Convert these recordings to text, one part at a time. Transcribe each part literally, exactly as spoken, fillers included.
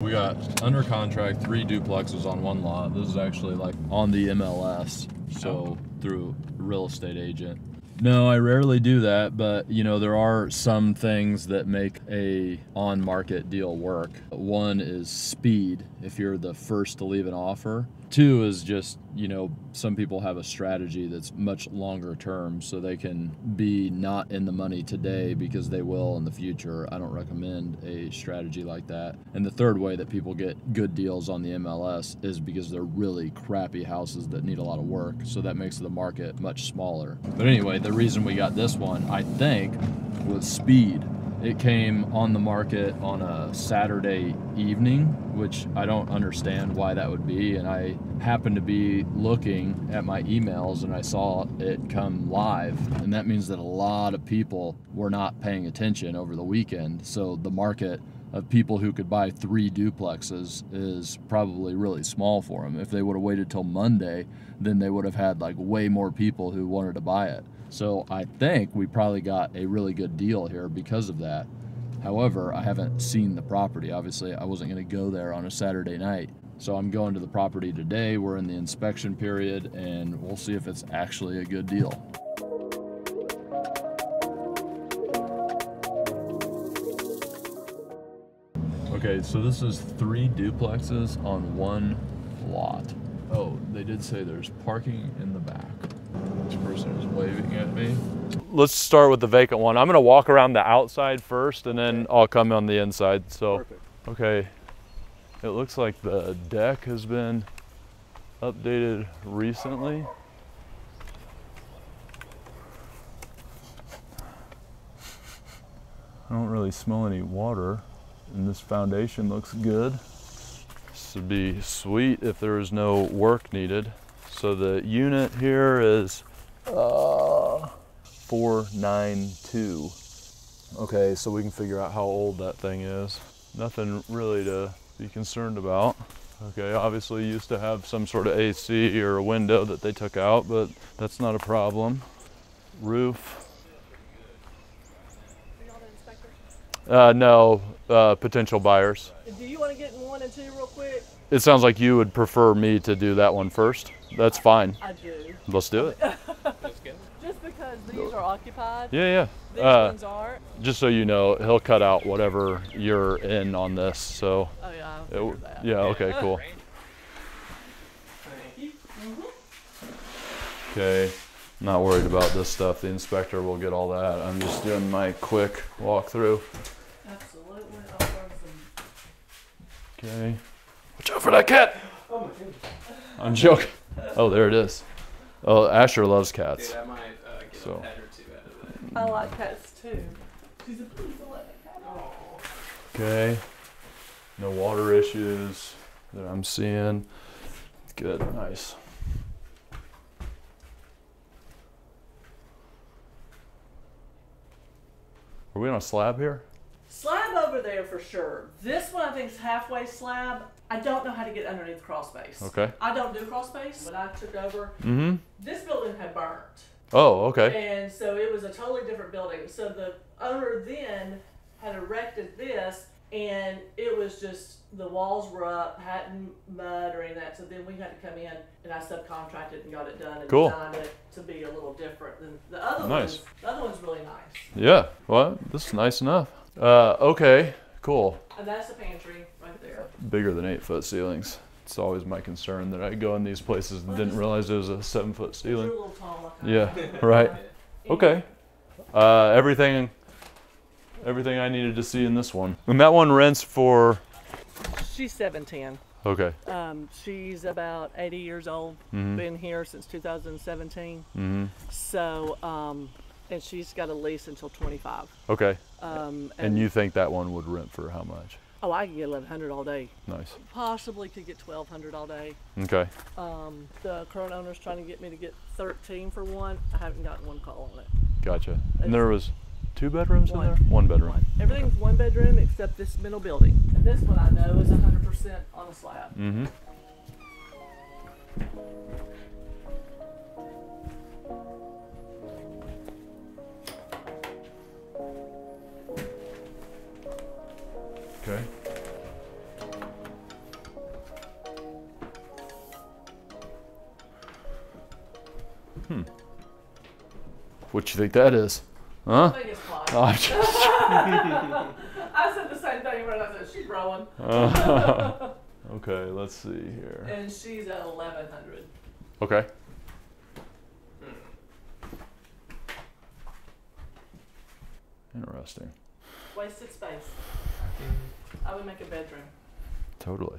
We got under contract three duplexes on one lot. This is actually like on the M L S, so through a real estate agent. No, I rarely do that, but you know, there are some things that make a on-market deal work. One is speed, if you're the first to leave an offer. Two is just, you know, some people have a strategy that's much longer term, so they can be not in the money today because they will in the future. I don't recommend a strategy like that. And the third way that people get good deals on the M L S is because they're really crappy houses that need a lot of work, so that makes the market much smaller. But anyway, the reason we got this one, I think, was speed. It came on the market on a Saturday evening, which I don't understand why that would be. And I happened to be looking at my emails and I saw it come live. And that means that a lot of people were not paying attention over the weekend. So the market of people who could buy three duplexes is probably really small for them. If they would have waited till Monday, then they would have had like way more people who wanted to buy it. So I think we probably got a really good deal here because of that. However, I haven't seen the property. Obviously, I wasn't going to go there on a Saturday night. So I'm going to the property today. We're in the inspection period, and we'll see if it's actually a good deal. Okay, so this is three duplexes on one lot. Oh, they did say there's parking in the back. This person is waving at me. Let's start with the vacant one. I'm gonna walk around the outside first and then I'll come on the inside. So, perfect. Okay, it looks like the deck has been updated recently. I don't really smell any water and this foundation looks good. This would be sweet if there was no work needed. So the unit here is uh, four nine two. Okay, so we can figure out how old that thing is. Nothing really to be concerned about. Okay, obviously used to have some sort of A C or a window that they took out, but that's not a problem. Roof. Uh, no, uh, potential buyers. Do you want to get in one and two real quick? It sounds like you would prefer me to do that one first. That's fine. I do. Let's do it. Just because these are occupied. Yeah, yeah. These uh, ones aren't. Just so you know, he'll cut out whatever you're in on this. So. Oh yeah. I it, that. Yeah. Okay. Cool. Okay. Not worried about this stuff. The inspector will get all that. I'm just doing my quick walkthrough. Absolutely. Okay. Watch out for that cat! Oh my goodness. I'm joking. Oh, there it is. Oh, Asher loves cats. Dude, I might uh, get so. a pet or two out of it. I like cats too. She's a pretty select cat. Okay. No water issues that I'm seeing. Good. Nice. Are we on a slab here? Slab over there for sure. This one I think is halfway slab. I don't know how to get underneath cross space. Okay. I don't do cross space. When I took over, mm-hmm. This building had burnt. Oh, okay. And so it was a totally different building. So the owner then had erected this, and it was just the walls were up, hadn't mud or any of that. So then we had to come in, and I subcontracted and got it done and cool. Designed it to be a little different than the other nice. Ones. The other one's really nice. Yeah. Well, this is nice enough. Uh, okay, cool. And that's the pantry right there. Bigger than eight foot ceilings. It's always my concern that I go in these places and didn't realize it was a seven foot ceiling. You're a little tall, like yeah, right. Okay. Uh, everything, everything I needed to see in this one. And that one rents for? She's seven ten. Okay. Um, she's about eighty years old. Mm-hmm. Been here since two thousand seventeen. Mm-hmm. So. Um, And she's got a lease until twenty-five. Okay. Um, and, and you think that one would rent for how much? Oh, I can get eleven hundred all day. Nice. Possibly could get twelve hundred all day. Okay. Um, the current owner's trying to get me to get thirteen for one. I haven't gotten one call on it. Gotcha. It's and there was two bedrooms one. in there? One bedroom. One. Everything's okay. One bedroom except this middle building. And this one I know is one hundred percent on a slab. Mm-hmm. Okay. Hmm. What you think that is? Huh? I think it's fine. Oh, I'm just I said the same thing when I said she's rolling. uh, okay, let's see here. And she's at eleven hundred. Okay. Interesting. Wasted space. I would make a bedroom. Totally.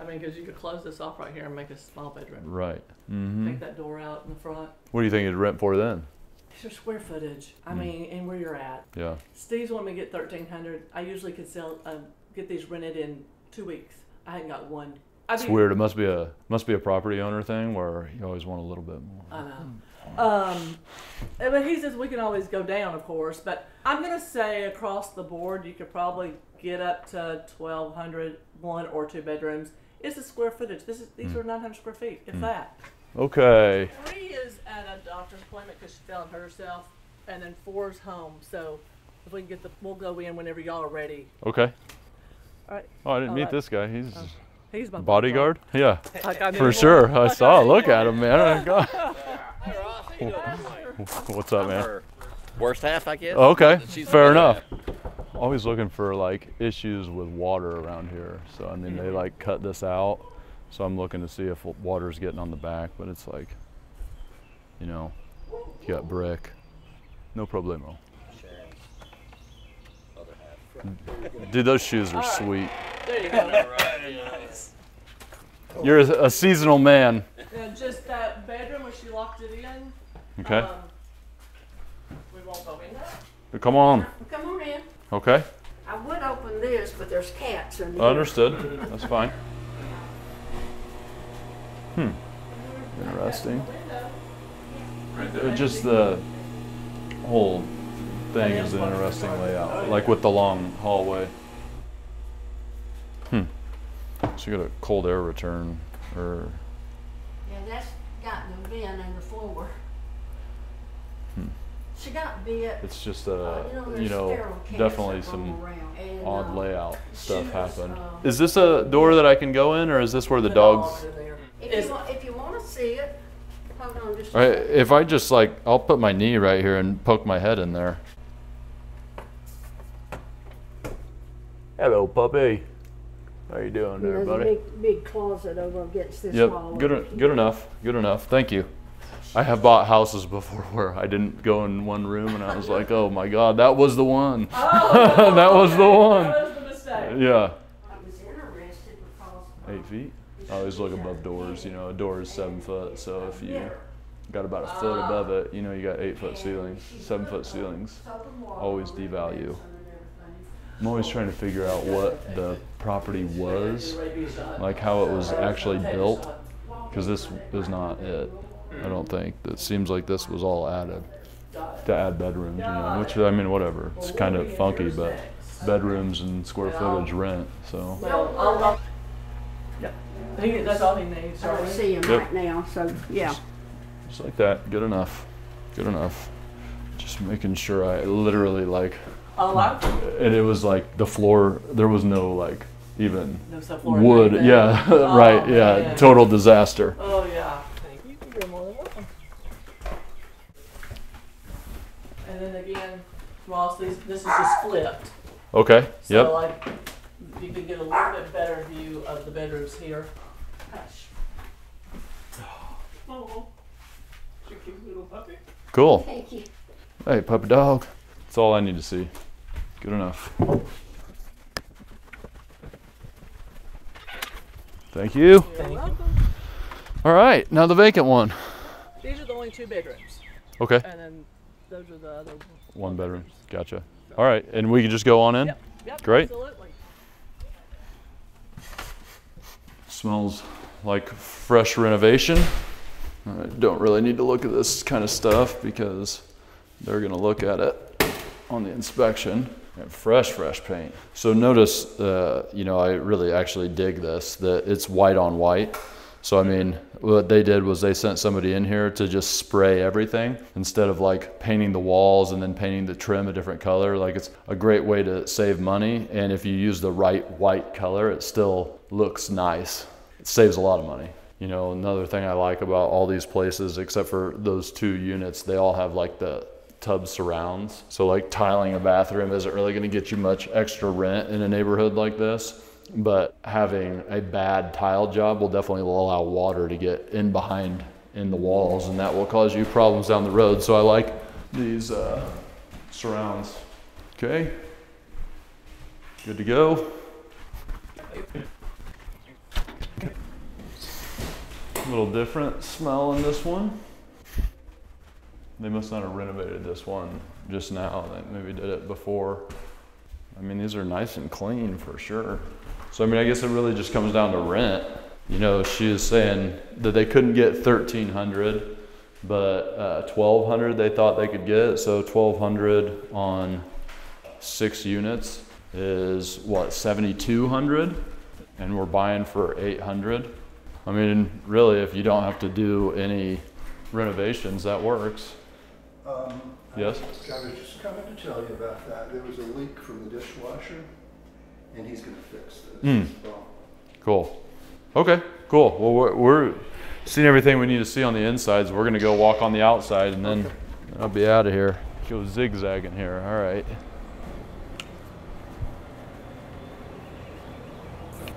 I mean, because you could close this off right here and make a small bedroom. Right. Mm-hmm. Take that door out in the front. What do you think you'd rent for then? It's your square footage. I mm. mean, and where you're at. Yeah. Steve's wanted me to get thirteen hundred. I usually could sell, uh, get these rented in two weeks. I hadn't got one. I it's weird. It must be a must be a property owner thing where you always want a little bit more. I know. Um, but he says we can always go down, of course. But I'm gonna say across the board, you could probably get up to twelve hundred, one or two bedrooms. It's the square footage. This is these mm. are nine hundred square feet, if mm. that. Okay. Three is at a doctor's appointment because she fell on herself, and then four's home. So if we can get the, we'll go in whenever y'all are ready. Okay. All right. Oh, I didn't All meet right. this guy. He's. Oh. He's my bodyguard. Yeah, for sure. I saw. Look at him, man. God. What's up, man? Worst half, I guess. Okay, fair enough. Always looking for like issues with water around here. So I mean, they like cut this out. So I'm looking to see if water's getting on the back, but it's like, you know, you got brick, no problemo. Dude, those shoes are sweet. There you go. You're a, a seasonal man. Yeah, just that bedroom where she locked it in. Okay. Um, we won't go in there. Come on. Come on in. Okay. I would open this, but there's cats in there. Understood. That's fine. Hmm. Interesting. It just the whole thing is an interesting layout, like with the long hallway. Hmm. So you got a cold air return, or yeah, that's got the vent in the floor. Hmm. She got bit. It's just a uh, you know, you know definitely some and, odd uh, layout stuff was, happened. Uh, is this a door that I can go in, or is this where the dogs? If you want, if you want to see it, hold on just. All right, if I just like, I'll put my knee right here and poke my head in there. Hello, puppy. How you doing there, you know, buddy? Big, big closet over against this yep. wall. Good, good enough. Good enough. Thank you. I have bought houses before where I didn't go in one room and I was like, oh my God, that was the one. Oh, no, that okay. was the one. That was the mistake. Yeah. I was interested because eight feet. I always look above doors. You know, a door is seven foot, so if you got about a foot above it, you know, you got eight foot ceilings, seven foot ceilings. Always devalue. I'm always trying to figure out what the property was, like how it was actually built, because this is not it, I don't think. It seems like this was all added to add bedrooms, you know, which, I mean, whatever. It's kind of funky, but bedrooms and square footage rent, so. Yeah. That's all he needs. I see him right now, so, yeah. Just like that. Good enough. Good enough. Just making sure I literally, like, and it was like the floor, there was no like even no wood. Yeah, oh, right. Yeah, man. Total disaster. Oh, yeah. Thank you. You're more than welcome. And then again, Ross, this is just flipped. Okay. So yep. like you can get a little bit better view of the bedrooms here. Hush. Oh, you're a cute little puppy. Cool. Thank you. Hey, puppy dog. That's all I need to see. Good enough. Thank you. You're welcome. All right, now the vacant one. These are the only two bedrooms. Okay. And then those are the other ones. One bedroom. Gotcha. All right, and we can just go on in? Yep. Yep. Great. Absolutely. Smells like fresh renovation. I don't really need to look at this kind of stuff because they're going to look at it on the inspection. And fresh, fresh paint. So notice, uh, you know, I really actually dig this, that it's white on white. So I mean, what they did was they sent somebody in here to just spray everything instead of like painting the walls and then painting the trim a different color. Like it's a great way to save money. And if you use the right white color, it still looks nice. It saves a lot of money. You know, another thing I like about all these places, except for those two units, they all have like the tub surrounds. So like tiling a bathroom isn't really gonna get you much extra rent in a neighborhood like this, but having a bad tile job will definitely allow water to get in behind in the walls, and that will cause you problems down the road. So I like these uh, surrounds. Okay, good to go. A little different smell in this one. They must not have renovated this one just now. They maybe did it before. I mean, these are nice and clean for sure. So I mean, I guess it really just comes down to rent. You know, she is saying that they couldn't get thirteen hundred, but uh, twelve hundred they thought they could get. So twelve hundred on six units is what, seventy-two hundred, and we're buying for eight hundred. I mean, really, if you don't have to do any renovations, that works. Um, yes? I was just coming to tell you about that. There was a leak from the dishwasher, and he's going to fix this. Mm. So. Cool. Okay, cool. Well, we're, we're seeing everything we need to see on the insides. We're going to go walk on the outside, and then okay. I'll be out of here. Go zigzagging here. All right.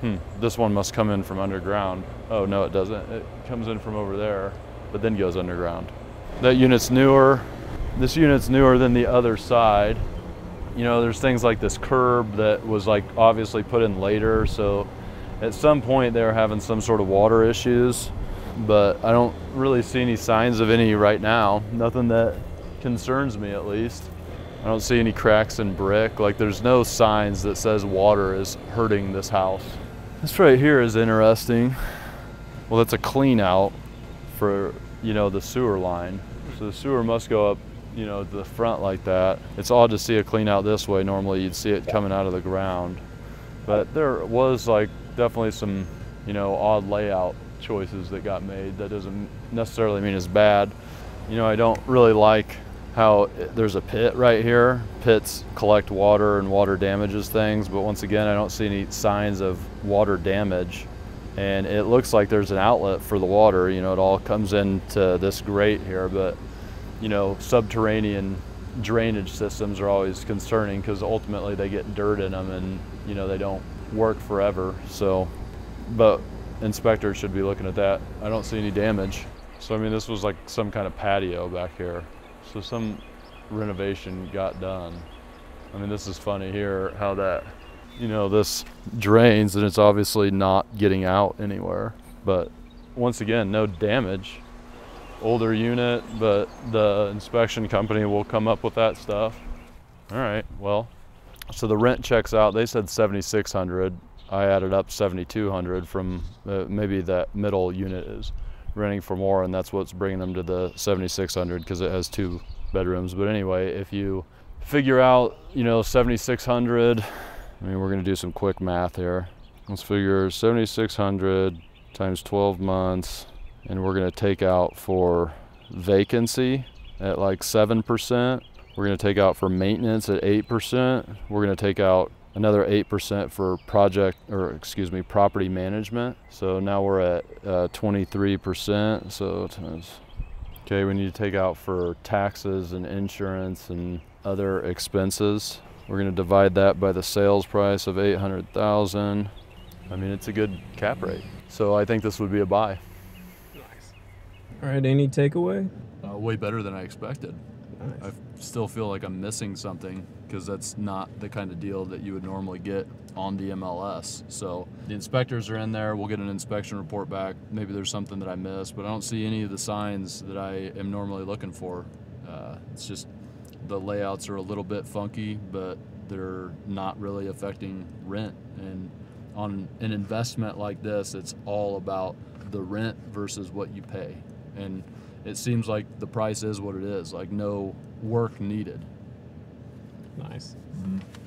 Hmm, this one must come in from underground. Oh no, it doesn't. It comes in from over there, but then goes underground. That unit's newer. This unit's newer than the other side. You know, there's things like this curb that was like obviously put in later. So at some point they were having some sort of water issues, but I don't really see any signs of any right now. Nothing that concerns me, at least. I don't see any cracks in brick. Like, there's no signs that says water is hurting this house. This right here is interesting. Well, that's a clean out for, you know, the sewer line. So the sewer must go up, you know, to the front like that. It's odd to see a clean out this way. Normally you'd see it coming out of the ground. But there was like definitely some, you know, odd layout choices that got made. That doesn't necessarily mean it's bad. You know, I don't really like how there's a pit right here. Pits collect water and water damages things, but once again, I don't see any signs of water damage. And it looks like there's an outlet for the water. You know, it all comes into this grate here, but you know, subterranean drainage systems are always concerning because ultimately they get dirt in them and you know, they don't work forever. So, but inspectors should be looking at that. I don't see any damage. So I mean, this was like some kind of patio back here. So some renovation got done. I mean, this is funny here, how that, you know, this drains and it's obviously not getting out anywhere. But once again, no damage. Older unit, but the inspection company will come up with that stuff. All right, well, so the rent checks out. They said seventy-six hundred. I added up seventy-two hundred from uh, maybe that middle unit is renting for more, and that's what's bringing them to the seventy-six hundred because it has two bedrooms. But anyway, if you figure out, you know, seventy-six hundred, I mean, we're going to do some quick math here. Let's figure seventy-six hundred times twelve months, and we're going to take out for vacancy at like seven percent. We're going to take out for maintenance at eight percent. We're going to take out another eight percent for project, or excuse me, property management. So now we're at uh, twenty-three percent. So times, okay, we need to take out for taxes and insurance and other expenses. We're gonna divide that by the sales price of eight hundred thousand. I mean, it's a good cap rate. So I think this would be a buy. Nice. All right, any takeaway? Uh, way better than I expected. Nice. I still feel like I'm missing something because that's not the kind of deal that you would normally get on the M L S. So the inspectors are in there. We'll get an inspection report back. Maybe there's something that I missed, but I don't see any of the signs that I am normally looking for. Uh, it's just the layouts are a little bit funky, but they're not really affecting rent. And on an investment like this, it's all about the rent versus what you pay. And it seems like the price is what it is, like no work needed. Nice. Mm-hmm.